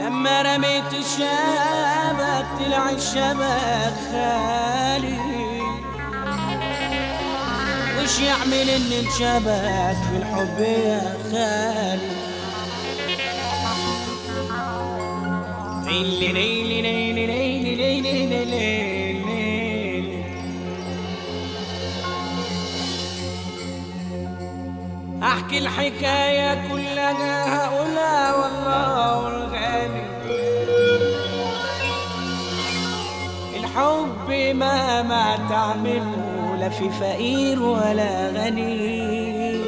لما رميت الشبك طلع الشبك خالي، وش يعمل ان الشبك في الحب يا خالي؟ ليلي ليلي ليلي ليلي ليلي ليلي ليلي احكي الحكاية كلها هقولها والله الغالي. الحب ما تعمله لا في فقير ولا غني،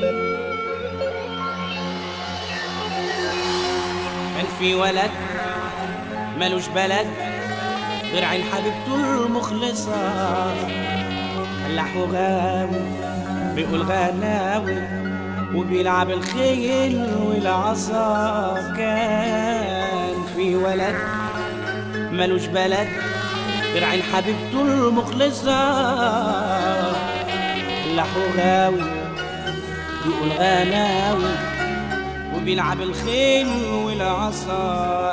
كان في ولد مالوش بلد غير عين حبيبته المخلصة، فلاح وغاوي بيقول غناوي وبيلعب الخيل والعصا. كان في ولد مالوش بلد غير عين حبيبته المخلصة، فلاح وغاوي بيقول غناوي وبيلعب الخيل والعصا.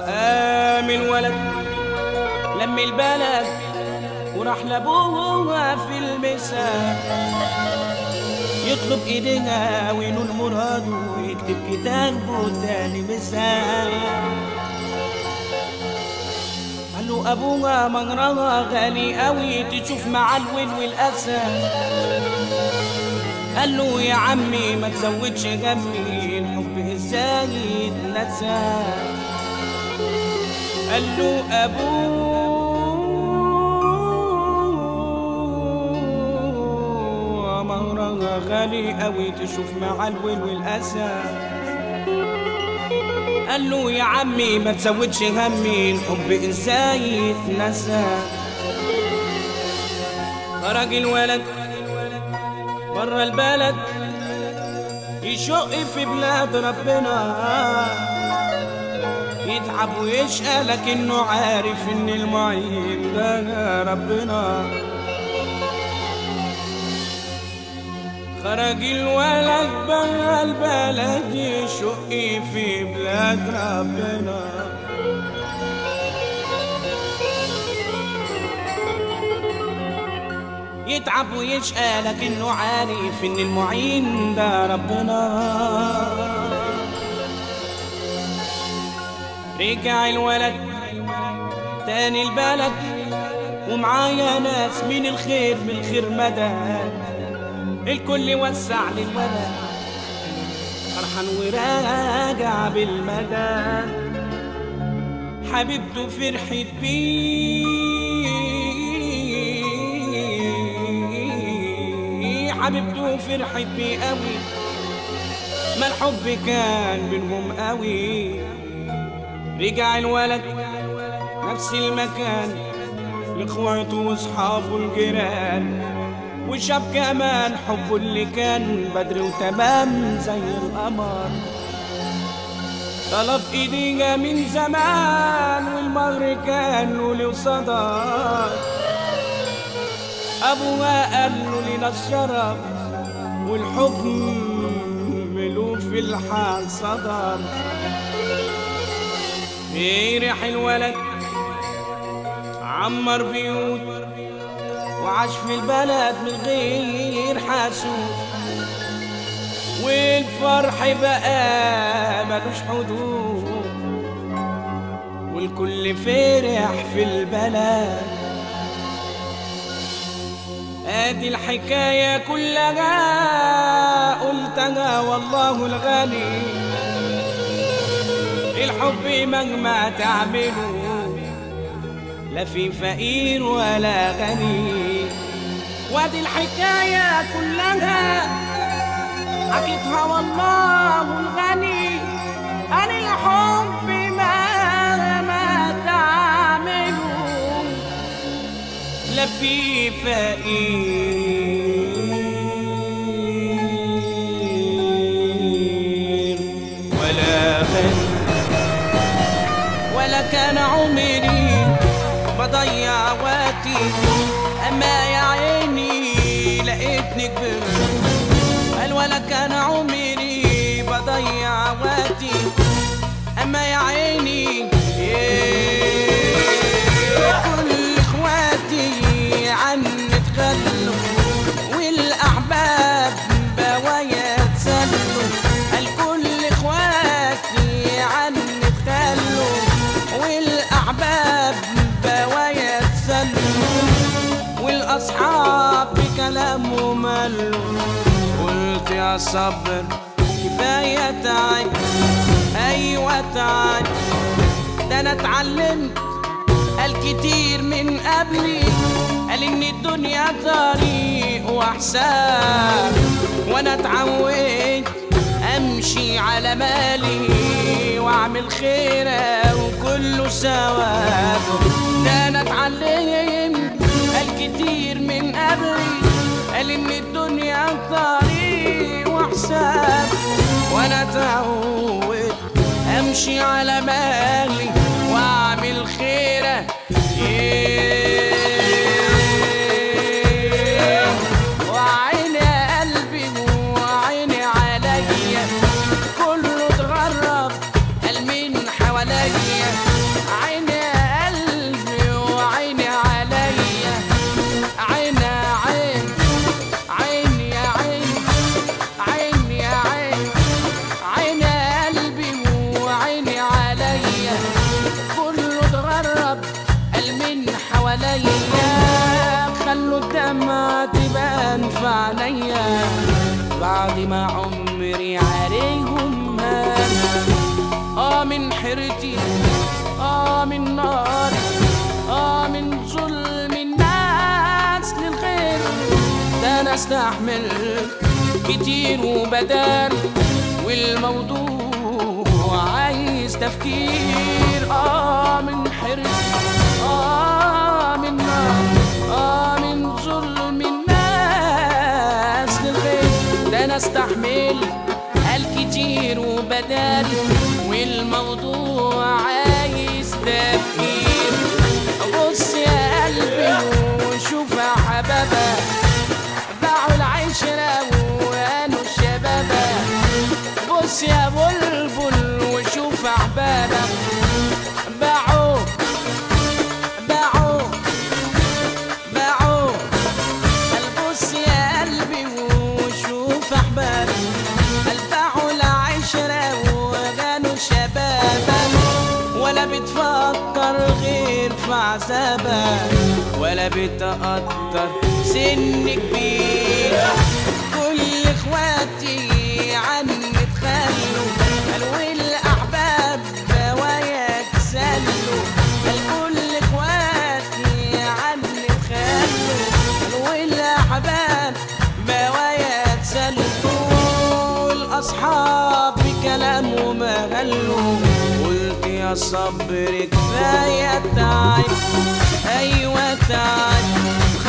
قام الولد لم البلد وراح لابوها في المساء يطلب ايديها وينول مراده ويكتب كتابه تاني مساء. قال له ابوها منرها غالي قوي تشوف مع الويل والاسى، قال له يا عمي ما تزودش جنبي الحب ازاي يتنسى. قال له ابوه مهرها غالي قوي تشوف مع الويل والاسى، قال له يا عمي ما تزودش همي الحب ازاي يتنسى. خرج الولد برا البلد يشق في بلاد ربنا يتعب ويشقى، لكنه عارف ان المعين ده ربنا. خرج الولد برا البلد يشق في بلاد ربنا. يتعب ويشقى لكنه عارف ان المعين ده ربنا. رجع الولد تاني البلد ومعايا ناس من الخير مدد، الكل وسع للولد فرحان وراجع بالمدد. حبيبته فرحت بيه، حبيبته فرحت بيه قوي، ما الحب كان بينهم قوي. رجع الولد نفس المكان لاخواته واصحابه الجيران، وشاف كمان حبه اللي كان بدر وتمام زي القمر. طلب ايديها من زمان والمهر كان له صدى، أبوها قال له لنا الشرف والحكم له في الحال صدر. فرح الولد عمر بيوت وعاش في البلد من غير حاسوب، والفرح بقى ملوش حدود، والكل فرح في البلد. ادي الحكاية كلها قلتها والله الغني، الحب مهما تعمله لا في فقير ولا غني. وادي الحكاية كلها حكيتها والله الغني، قال الحب مهما تعمله لا في فقير ولا غني. ولا كان عمري بضيع وقتي، اما يا عيني لقيتني كبرت. ولا كان عمري بضيع وقتي، اما يا عيني كل اخواتي عني اتخلوا، والاحباب بوايا اتسلوا. قال كل اخواتي عني اتخلوا، والاحباب بوايا تسلوا، والاصحاب بكلامه ملوا. قلت يا صبر كفايه تعب، ايوه تعب ده انا اتعلمت. قال كتير من قبلي قال ان الدنيا طريق وحساب، وانا اتعودت امشي على مالي واعمل خير وكله ثواب. ده انا اتعلم قال كتير من قبلي قال ان الدنيا طريق وحساب، وانا اتعود امشي على مالي واعمل خير. خلوا الدمعة تبان في عينيا بعد ما عمري عليهم مال. من حيرتي، من ناري، من ظلم الناس للغير. ده انا استحمل كتير وبدار، والموضوع عايز تفكير. من حيرتي، من ناري، من ظلم الناس للغير. ده انا استحمل الكتير وبدال، والموضوع عايز تفكير. بص يا قلبي وشوف يا حبابة، باعوا العشرة وهانوا الشبابة. بص يا بلبل وشوف احبابك، ولا بتقدر سن كبير. كل اخواتي عني اتخلوا، قالوا الاحباب بوايا اتسلوا. قال كل اخواتي عني اتخلوا، قالوا الاحباب بوايا اتسلوا. الاصحاب بكلامه ما غلوا. قلت يا صبر كفايه تعب، ايوه تعب.